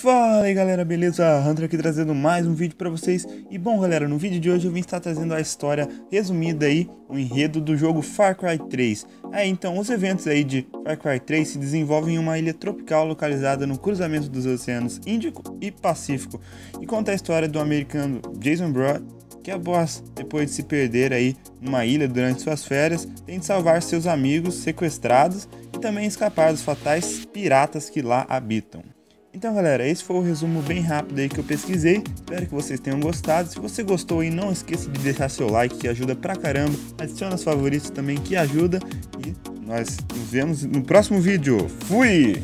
Fala aí galera, beleza? Hunter aqui trazendo mais um vídeo pra vocês. E bom galera, no vídeo de hoje eu vim estar trazendo a história resumida aí, o enredo do jogo Far Cry 3. Então os eventos aí de Far Cry 3 se desenvolvem em uma ilha tropical localizada no cruzamento dos oceanos Índico e Pacífico. E conta a história do americano Jason Brody, que após depois de se perder aí numa ilha durante suas férias, tem de salvar seus amigos sequestrados e também escapar dos fatais piratas que lá habitam. Então galera, esse foi o resumo bem rápido aí que eu pesquisei, espero que vocês tenham gostado. Se você gostou aí, não esqueça de deixar seu like que ajuda pra caramba, adiciona os favoritos também que ajuda e nós nos vemos no próximo vídeo. Fui!